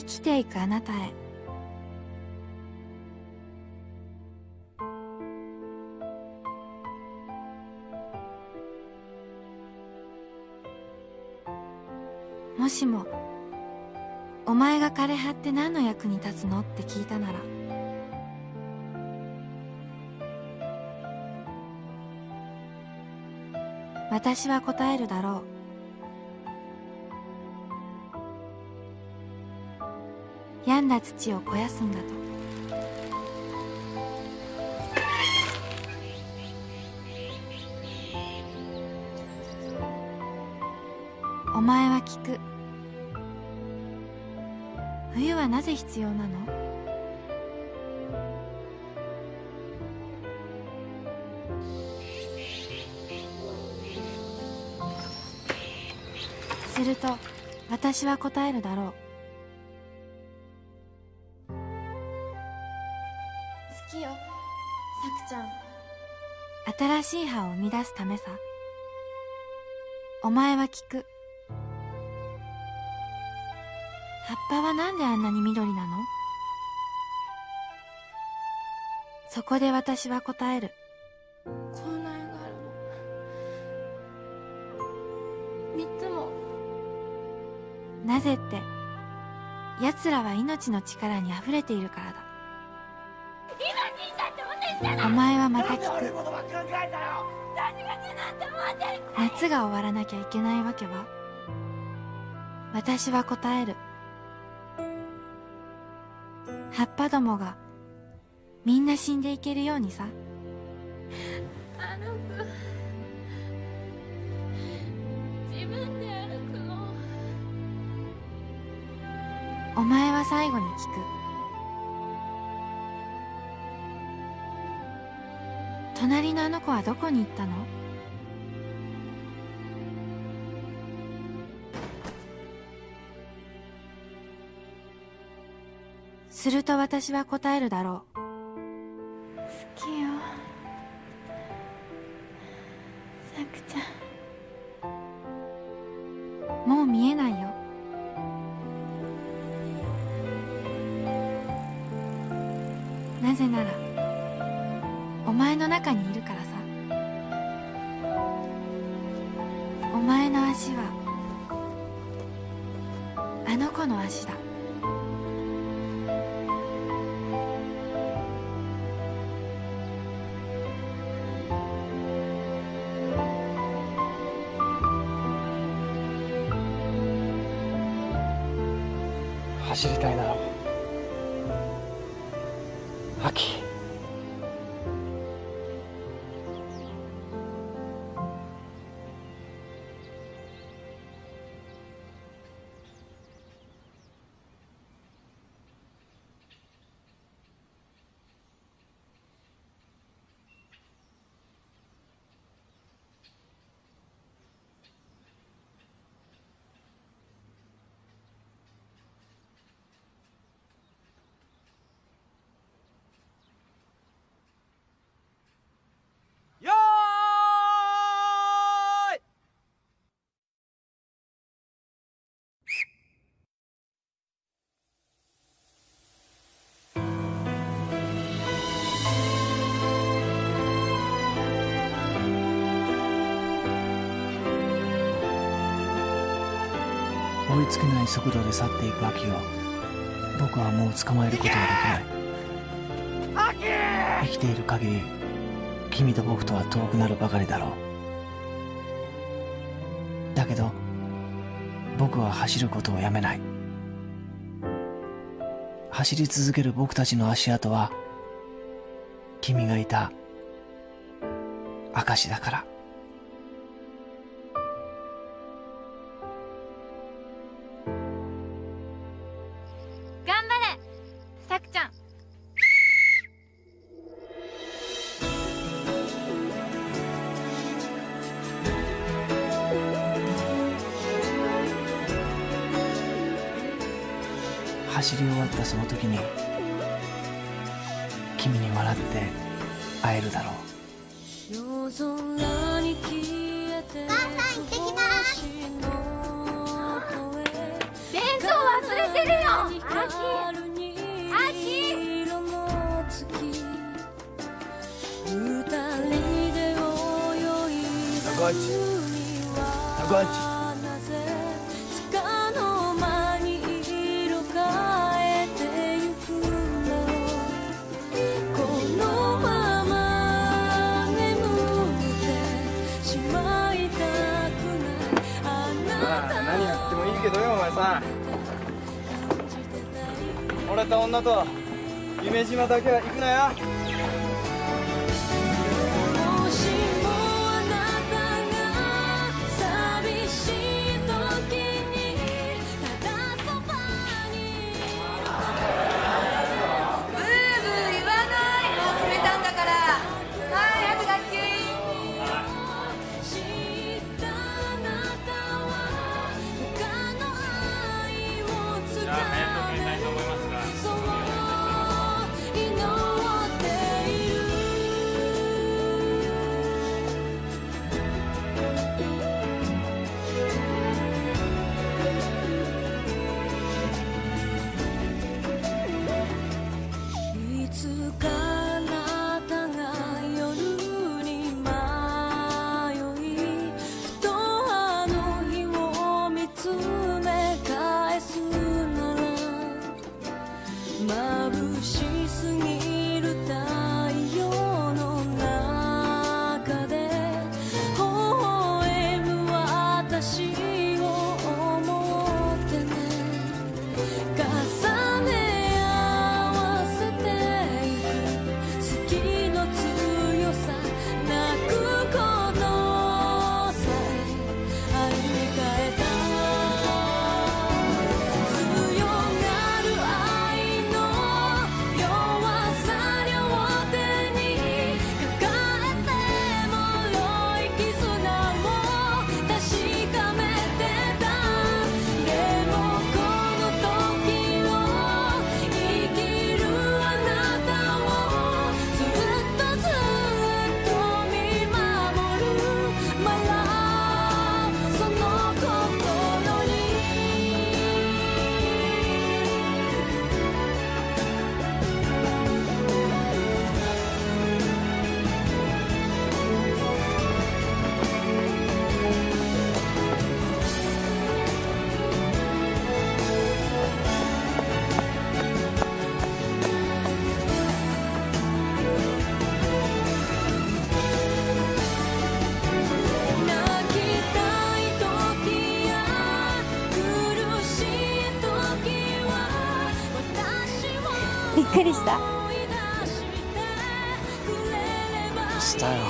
生きていくあなたへ。もしも「お前が枯れ葉って何の役に立つの?」って聞いたなら、私は答えるだろう。病んだ土を肥やすんだと。お前は聞く。冬はなぜ必要なの？すると私は答えるだろう。新しい葉を生み出すためさ。お前は聞く。葉っぱはなんであんなに緑なの？そこで私は答える。こんな絵があるの。3つも。なぜって、奴らは命の力にあふれているからだ。お前はまた聞く。夏が終わらなきゃいけないわけは？私は答える。葉っぱどもがみんな死んでいけるようにさ。あの子、自分で歩くの。お前は最後に聞く。隣のあの子はどこに行ったの？すると私は答えるだろう。好きよ、さくちゃん。もう見えないよ。なぜならお前の中にいるからさ。お前の足はあの子の足だ。走りたいな、アキ。追いつけない速度で去っていくアキを、僕はもう捕まえることはできない。生きている限り、君と僕とは遠くなるばかりだろう。だけど僕は走ることをやめない。走り続ける僕たちの足跡は君がいた証だから。走り終わったその時に君に笑って会えるだろう。お母さん行ってきます。弁当忘れてれるよ。アキ俺と女と夢島だけは行くなよ。びっくりした。したよ。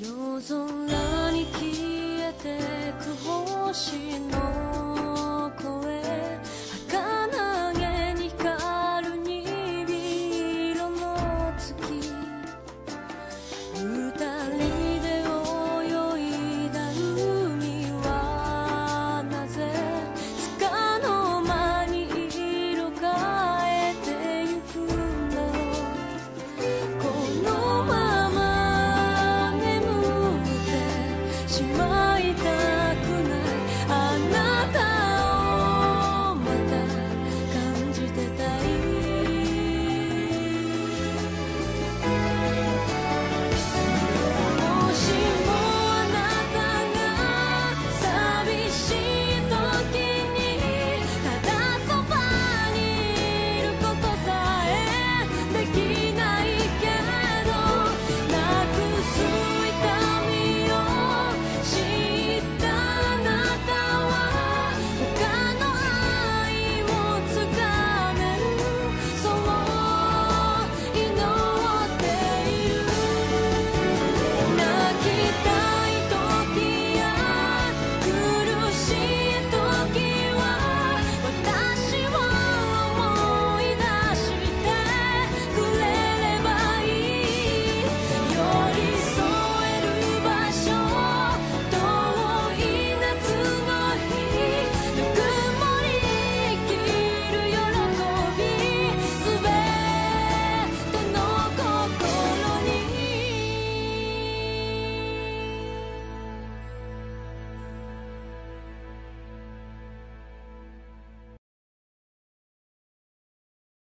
夜空に消えてく星の声